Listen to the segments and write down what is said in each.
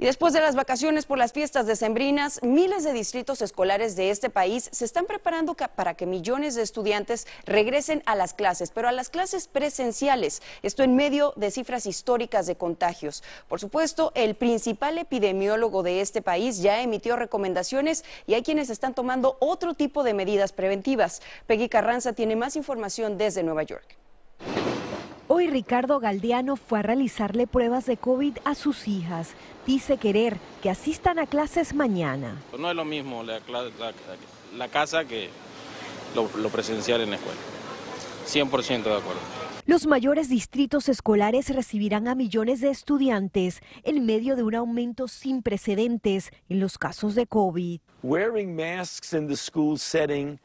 Y después de las vacaciones por las fiestas decembrinas, miles de distritos escolares de este país se están preparando para que millones de estudiantes regresen a las clases, pero a las clases presenciales. Esto en medio de cifras históricas de contagios. Por supuesto, el principal epidemiólogo de este país ya emitió recomendaciones y hay quienes están tomando otro tipo de medidas preventivas. Peggy Carranza tiene más información desde Nueva York. Hoy Ricardo Galdeano fue a realizarle pruebas de COVID a sus hijas. Dice querer que asistan a clases mañana. No es lo mismo la casa que lo presencial en la escuela. 100% de acuerdo. Los mayores distritos escolares recibirán a millones de estudiantes en medio de un aumento sin precedentes en los casos de COVID.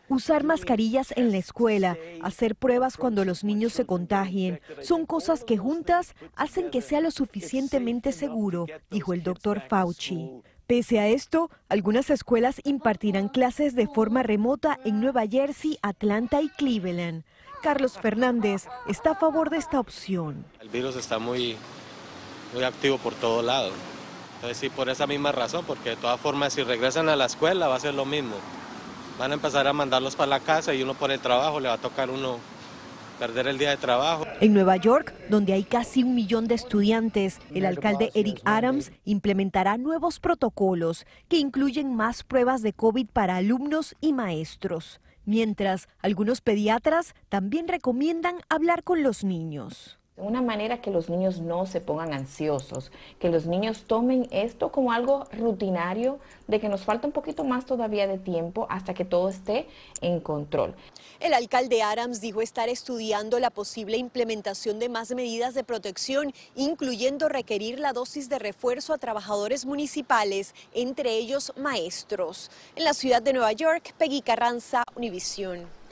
Usar mascarillas en la escuela, hacer pruebas cuando los niños se contagien, son cosas que juntas hacen que sea lo suficientemente seguro, dijo el doctor Fauci. Pese a esto, algunas escuelas impartirán clases de forma remota en Nueva Jersey, Atlanta y Cleveland. Carlos Fernández está a favor de esta opción. El virus está muy activo por todos lados. Entonces sí, por esa misma razón, porque de todas formas si regresan a la escuela va a ser lo mismo. Van a empezar a mandarlos para la casa y uno por el trabajo le va a tocar uno perder el día de trabajo. En Nueva York, donde hay casi 1 millón de estudiantes, el alcalde Eric Adams implementará nuevos protocolos que incluyen más pruebas de COVID para alumnos y maestros. Mientras, algunos pediatras también recomiendan hablar con los niños. De una manera que los niños no se pongan ansiosos, que los niños tomen esto como algo rutinario, de que nos falta un poquito más todavía de tiempo hasta que todo esté en control. El alcalde Adams dijo estar estudiando la posible implementación de más medidas de protección, incluyendo requerir la dosis de refuerzo a trabajadores municipales, entre ellos maestros. En la ciudad de Nueva York, Peggy Carranza, Univisión.